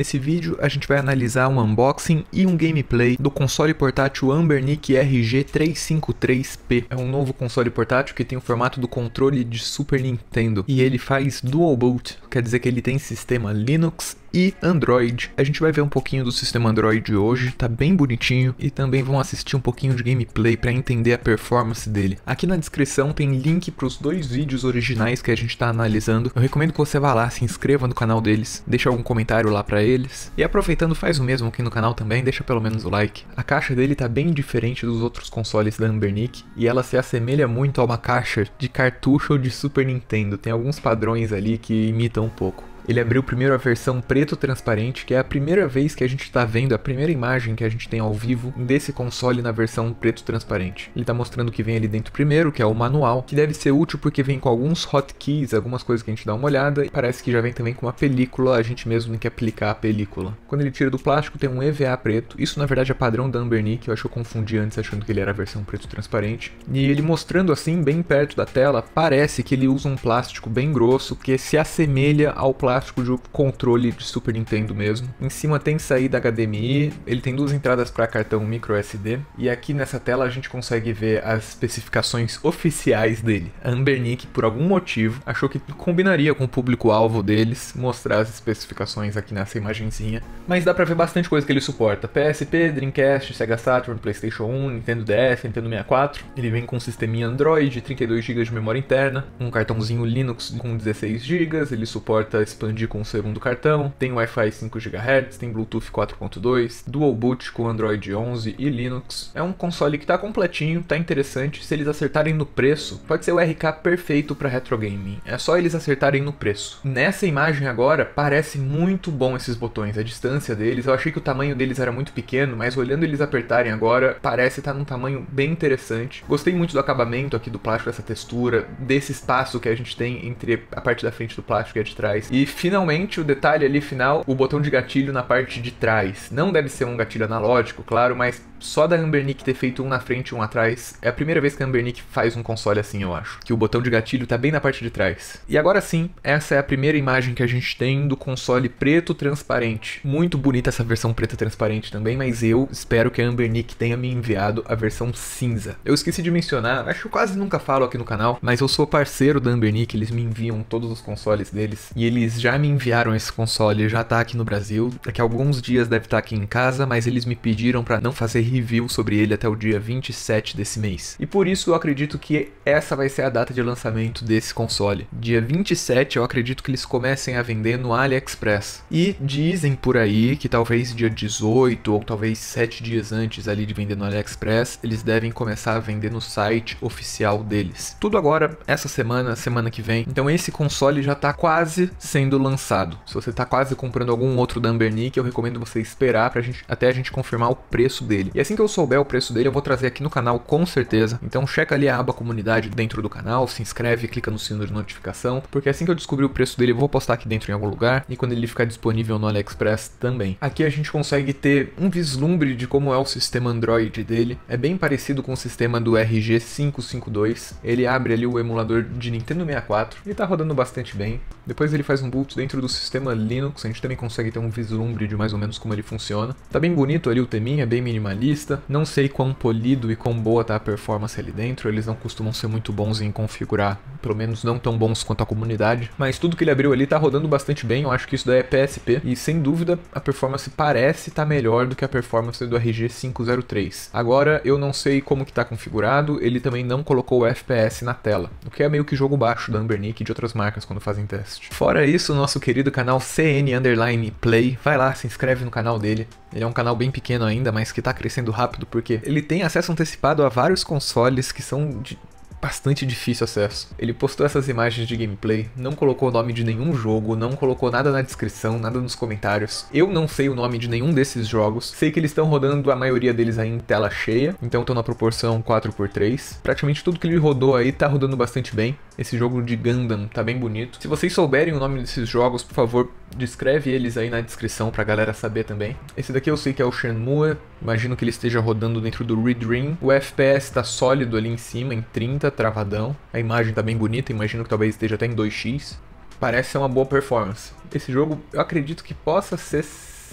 Nesse vídeo a gente vai analisar um unboxing e um gameplay do console portátil Anbernic RG353P. É um novo console portátil que tem o formato do controle de Super Nintendo e ele faz dual boot, quer dizer que ele tem sistema Linux e Android. A gente vai ver um pouquinho do sistema Android hoje, tá bem bonitinho, e também vão assistir um pouquinho de gameplay para entender a performance dele. Aqui na descrição tem link para os dois vídeos originais que a gente tá analisando. Eu recomendo que você vá lá, se inscreva no canal deles, deixa algum comentário lá para eles, e aproveitando faz o mesmo aqui no canal também, deixa pelo menos o like. A caixa dele tá bem diferente dos outros consoles da Anbernic e ela se assemelha muito a uma caixa de cartucho de Super Nintendo, tem alguns padrões ali que imitam um pouco. Ele abriu primeiro a versão preto transparente, que é a primeira vez que a gente está vendo, a primeira imagem que a gente tem ao vivo desse console na versão preto transparente. Ele está mostrando o que vem ali dentro primeiro, que é o manual, que deve ser útil porque vem com alguns hotkeys, algumas coisas que a gente dá uma olhada, e parece que já vem também com uma película, a gente mesmo tem que aplicar a película. Quando ele tira do plástico tem um EVA preto, isso na verdade é padrão da Anbernic, eu acho que eu confundi antes achando que ele era a versão preto transparente. E ele mostrando assim, bem perto da tela, parece que ele usa um plástico bem grosso, que se assemelha ao plástico de controle de Super Nintendo mesmo. Em cima tem saída HDMI, ele tem duas entradas para cartão microSD, e aqui nessa tela a gente consegue ver as especificações oficiais dele. A Anbernic, por algum motivo, achou que combinaria com o público-alvo deles mostrar as especificações aqui nessa imagenzinha, mas dá para ver bastante coisa que ele suporta. PSP, Dreamcast, Sega Saturn, PlayStation 1, Nintendo DS, Nintendo 64. Ele vem com um sisteminha Android, 32 GB de memória interna, um cartãozinho Linux com 16 GB, ele suporta expandir com o segundo cartão, tem Wi-Fi 5 GHz, tem Bluetooth 4.2, dual boot com Android 11 e Linux. É um console que tá completinho, tá interessante. Se eles acertarem no preço, pode ser o RK perfeito para retro gaming. É só eles acertarem no preço. Nessa imagem agora, parece muito bom esses botões, a distância deles. Eu achei que o tamanho deles era muito pequeno, mas olhando eles apertarem agora, parece estar num tamanho bem interessante. Gostei muito do acabamento aqui do plástico, dessa textura, desse espaço que a gente tem entre a parte da frente do plástico e a de trás. E finalmente o detalhe ali final, o botão de gatilho na parte de trás. Não deve ser um gatilho analógico, claro, mas só da Anbernic ter feito um na frente e um atrás, é a primeira vez que a Anbernic faz um console assim, eu acho. Que o botão de gatilho tá bem na parte de trás. E agora sim, essa é a primeira imagem que a gente tem do console preto transparente. Muito bonita essa versão preta transparente também, mas eu espero que a Anbernic tenha me enviado a versão cinza. Eu esqueci de mencionar, acho que eu quase nunca falo aqui no canal, mas eu sou parceiro da Anbernic, eles me enviam todos os consoles deles, e eles já me enviaram esse console, já tá aqui no Brasil, daqui a alguns dias deve estar aqui em casa, mas eles me pediram pra não fazer review sobre ele até o dia 27 desse mês. E por isso eu acredito que essa vai ser a data de lançamento desse console. Dia 27 eu acredito que eles comecem a vender no AliExpress. E dizem por aí que talvez dia 18 ou talvez 7 dias antes ali de vender no AliExpress, eles devem começar a vender no site oficial deles. Tudo agora, essa semana, semana que vem. Então esse console já tá quase sendo lançado. Se você tá quase comprando algum outro da Anbernic, eu recomendo você esperar até a gente confirmar o preço dele. E assim que eu souber o preço dele, eu vou trazer aqui no canal com certeza. Então checa ali a aba comunidade dentro do canal, se inscreve, clica no sino de notificação, porque assim que eu descobrir o preço dele, eu vou postar aqui dentro em algum lugar, e quando ele ficar disponível no AliExpress também. Aqui a gente consegue ter um vislumbre de como é o sistema Android dele. É bem parecido com o sistema do RG552. Ele abre ali o emulador de Nintendo 64 e tá rodando bastante bem. Depois ele faz um boot dentro do sistema Linux, a gente também consegue ter um vislumbre de mais ou menos como ele funciona. Tá bem bonito ali o teminha, bem minimalista. Não sei quão polido e quão boa tá a performance ali dentro, eles não costumam ser muito bons em configurar, pelo menos não tão bons quanto a comunidade, mas tudo que ele abriu ali tá rodando bastante bem, eu acho que isso daí é PSP, e sem dúvida a performance parece tá melhor do que a performance do RG503. Agora eu não sei como que tá configurado, ele também não colocou o FPS na tela, o que é meio que jogo baixo da Anbernic e de outras marcas quando fazem teste. Fora isso, nosso querido canal CN_Play, vai lá, se inscreve no canal dele. Ele é um canal bem pequeno ainda, mas que tá crescendo rápido porque ele tem acesso antecipado a vários consoles que são de bastante difícil acesso. Ele postou essas imagens de gameplay, não colocou o nome de nenhum jogo, não colocou nada na descrição, nada nos comentários. Eu não sei o nome de nenhum desses jogos, sei que eles estão rodando a maioria deles aí em tela cheia, então estão na proporção 4:3. Praticamente tudo que ele rodou aí tá rodando bastante bem. Esse jogo de Gundam tá bem bonito. Se vocês souberem o nome desses jogos, por favor, descreve eles aí na descrição pra galera saber também. Esse daqui eu sei que é o Shenmue, imagino que ele esteja rodando dentro do Redream. O FPS tá sólido ali em cima, em 30, travadão. A imagem tá bem bonita, imagino que talvez esteja até em 2x. Parece ser uma boa performance. Esse jogo eu acredito que possa ser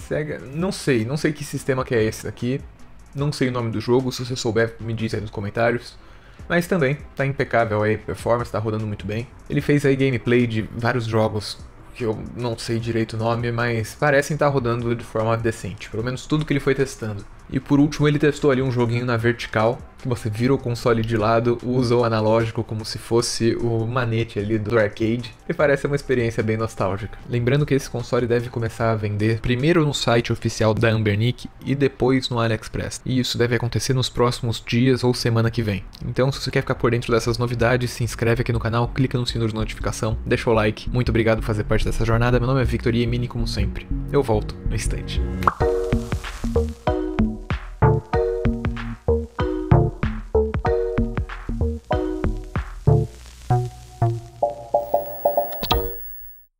Sega... Não sei que sistema que é esse daqui. Não sei o nome do jogo, se você souber me diz aí nos comentários. Mas também, tá impecável aí a performance, tá rodando muito bem. Ele fez aí gameplay de vários jogos, que eu não sei direito o nome, mas parecem estar rodando de forma decente. Pelo menos tudo que ele foi testando. E por último ele testou ali um joguinho na vertical, que você vira o console de lado, usa o analógico como se fosse o manete ali do arcade. E parece uma experiência bem nostálgica. Lembrando que esse console deve começar a vender primeiro no site oficial da Anbernic e depois no AliExpress. E isso deve acontecer nos próximos dias ou semana que vem. Então se você quer ficar por dentro dessas novidades, se inscreve aqui no canal, clica no sino de notificação, deixa o like. Muito obrigado por fazer parte dessa jornada. Meu nome é Victor Iemini, como sempre. Eu volto no instante.